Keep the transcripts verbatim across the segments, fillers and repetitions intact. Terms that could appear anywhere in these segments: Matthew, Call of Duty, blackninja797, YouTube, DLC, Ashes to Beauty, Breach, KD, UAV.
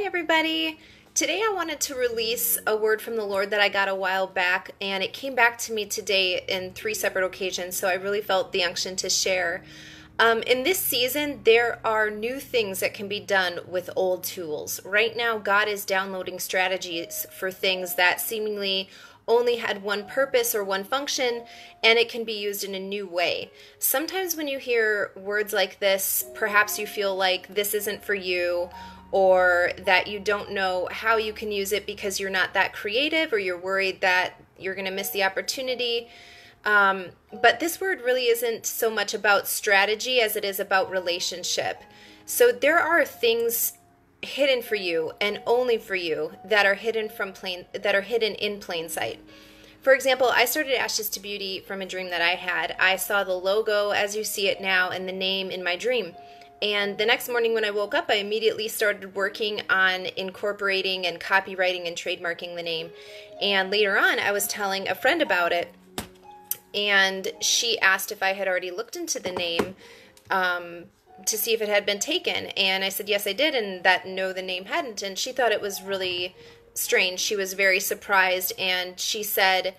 Hi everybody! Today I wanted to release a word from the Lord that I got a while back, and it came back to me today in three separate occasions, so I really felt the unction to share. Um, in this season, there are new things that can be done with old tools. Right now, God is downloading strategies for things that seemingly only had one purpose or one function, and it can be used in a new way. Sometimes when you hear words like this, perhaps you feel like this isn't for you, or that you don't know how you can use it because you're not that creative, or you're worried that you're going to miss the opportunity. Um, but this word really isn't so much about strategy as it is about relationship. So there are things hidden for you and only for you that are hidden from plain that are hidden in plain sight. For example, I started Ashes to Beauty from a dream that I had. I saw the logo as you see it now and the name in my dream. And the next morning when I woke up, I immediately started working on incorporating and copywriting and trademarking the name. And later on, I was telling a friend about it, and she asked if I had already looked into the name um, to see if it had been taken. And I said, yes, I did, and that no, the name hadn't. And she thought it was really strange. She was very surprised, and she said,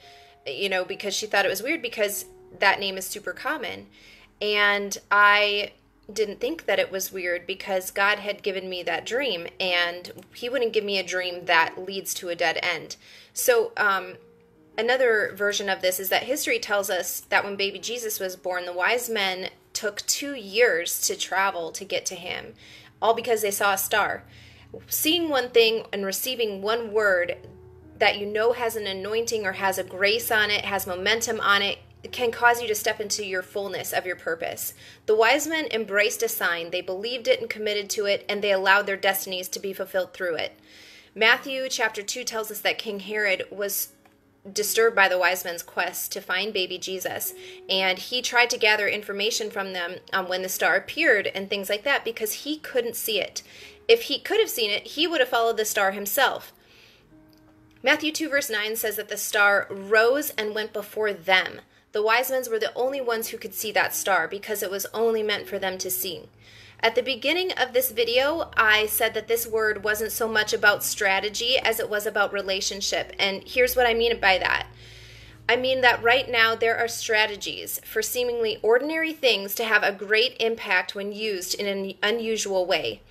you know, because she thought it was weird because that name is super common. And I didn't think that it was weird because God had given me that dream, and he wouldn't give me a dream that leads to a dead end. So um, another version of this is that history tells us that when baby Jesus was born, the wise men took two years to travel to get to him, all because they saw a star. Seeing one thing and receiving one word that you know has an anointing or has a grace on it, has momentum on it, can cause you to step into your fullness of your purpose. The wise men embraced a sign, they believed it and committed to it, and they allowed their destinies to be fulfilled through it. Matthew chapter two tells us that King Herod was disturbed by the wise men's quest to find baby Jesus, and he tried to gather information from them on when the star appeared and things like that because he couldn't see it. If he could have seen it, he would have followed the star himself. Matthew two verse nine says that the star rose and went before them. The wise men were the only ones who could see that star because it was only meant for them to see. At the beginning of this video, I said that this word wasn't so much about strategy as it was about relationship, and here's what I mean by that. I mean that right now there are strategies for seemingly ordinary things to have a great impact when used in an unusual way.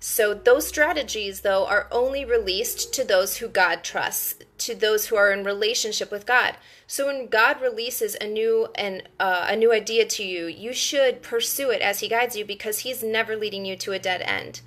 So those strategies, though, are only released to those who God trusts, to those who are in relationship with God. So when God releases a new and uh, a new idea to you, you should pursue it as he guides you because he's never leading you to a dead end.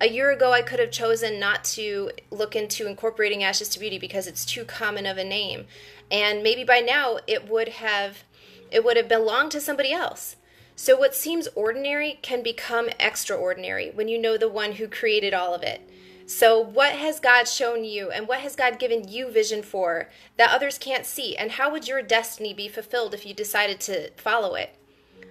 A year ago, I could have chosen not to look into incorporating Ashes to Beauty because it's too common of a name. And maybe by now it would have it would have belonged to somebody else. So what seems ordinary can become extraordinary when you know the one who created all of it. So what has God shown you, and what has God given you vision for that others can't see, and how would your destiny be fulfilled if you decided to follow it?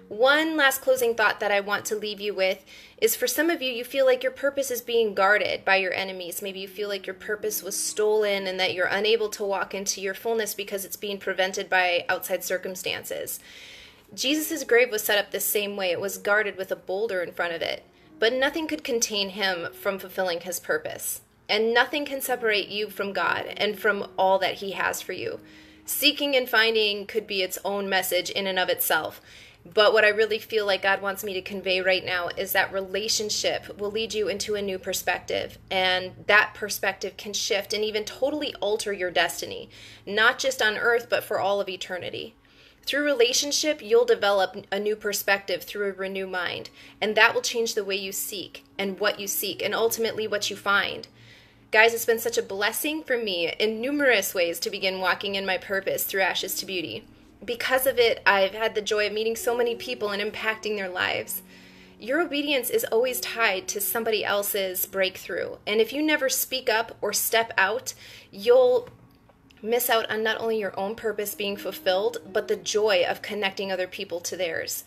One last closing thought that I want to leave you with is for some of you, you feel like your purpose is being guarded by your enemies. Maybe you feel like your purpose was stolen and that you're unable to walk into your fullness because it's being prevented by outside circumstances. Jesus' grave was set up the same way. It was guarded with a boulder in front of it, but nothing could contain him from fulfilling his purpose. And nothing can separate you from God and from all that he has for you. Seeking and finding could be its own message in and of itself. But what I really feel like God wants me to convey right now is that relationship will lead you into a new perspective. And that perspective can shift and even totally alter your destiny, not just on earth, but for all of eternity. Through relationship, you'll develop a new perspective through a renewed mind, and that will change the way you seek and what you seek and ultimately what you find. Guys, it's been such a blessing for me in numerous ways to begin walking in my purpose through Ashes to Beauty. Because of it, I've had the joy of meeting so many people and impacting their lives. Your obedience is always tied to somebody else's breakthrough, and if you never speak up or step out, you'll miss out on not only your own purpose being fulfilled, but the joy of connecting other people to theirs.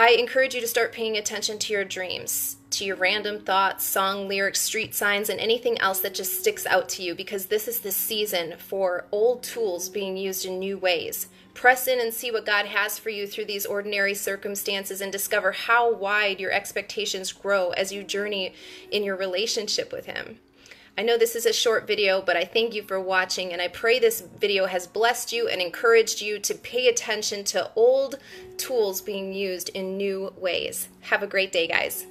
I encourage you to start paying attention to your dreams, to your random thoughts, song lyrics, street signs, and anything else that just sticks out to you, because this is the season for old tools being used in new ways. Press in and see what God has for you through these ordinary circumstances and discover how wide your expectations grow as you journey in your relationship with Him. I know this is a short video, but I thank you for watching, and I pray this video has blessed you and encouraged you to pay attention to old tools being used in new ways. Have a great day, guys.